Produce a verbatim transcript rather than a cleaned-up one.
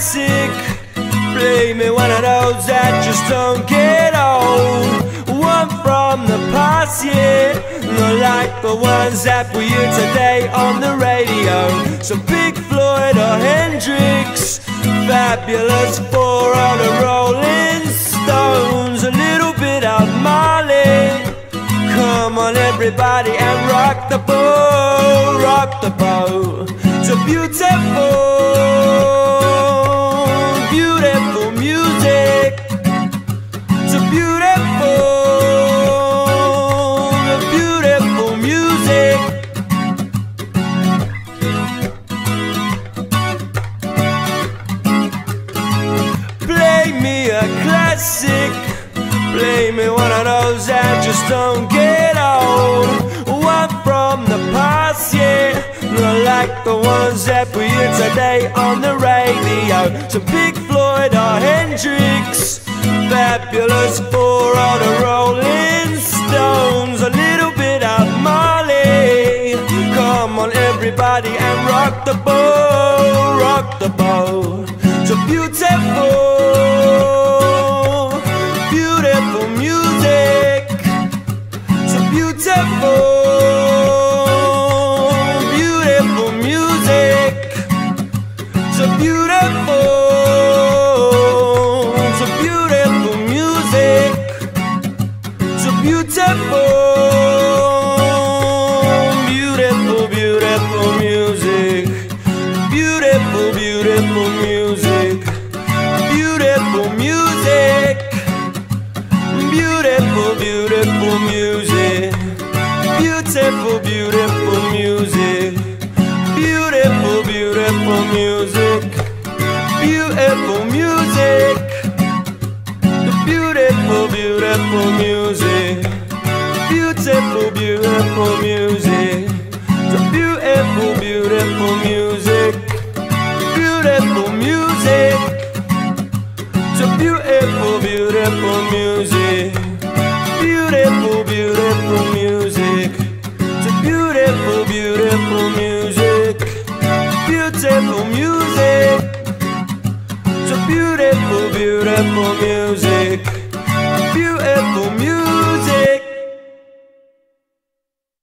sick. Play me one of those that just don't get old. One from the past, yeah, not like the ones that we hear today on the radio. So Pink Floyd or Hendrix, Fabulous Four or the Rolling Stones. A little bit of Molly, come on everybody and rock the boat, rock the boat. It's a beautiful, beautiful music. It's a beautiful, beautiful music. Play me a classic. Play me one of those that just don't get old. One from the past, yeah, not like the ones that we hear today on the radio. So Pink Floyd or Hendrix, Fabulous Four or the Rolling Stones. A little bit of Molly, come on everybody and rock the boat, rock the boat. So beautiful, beautiful music. So beautiful. Beautiful, beautiful, beautiful music. Beautiful, beautiful music. Beautiful music. Beautiful, beautiful music. Beautiful, beautiful music. Beautiful, beautiful music. Beautiful music. Beautiful, beautiful music. Beautiful, beautiful music. The beautiful, beautiful music. Beautiful music. The beautiful, beautiful music. Beautiful, beautiful music. The beautiful, beautiful music. Beautiful music. The beautiful, beautiful music.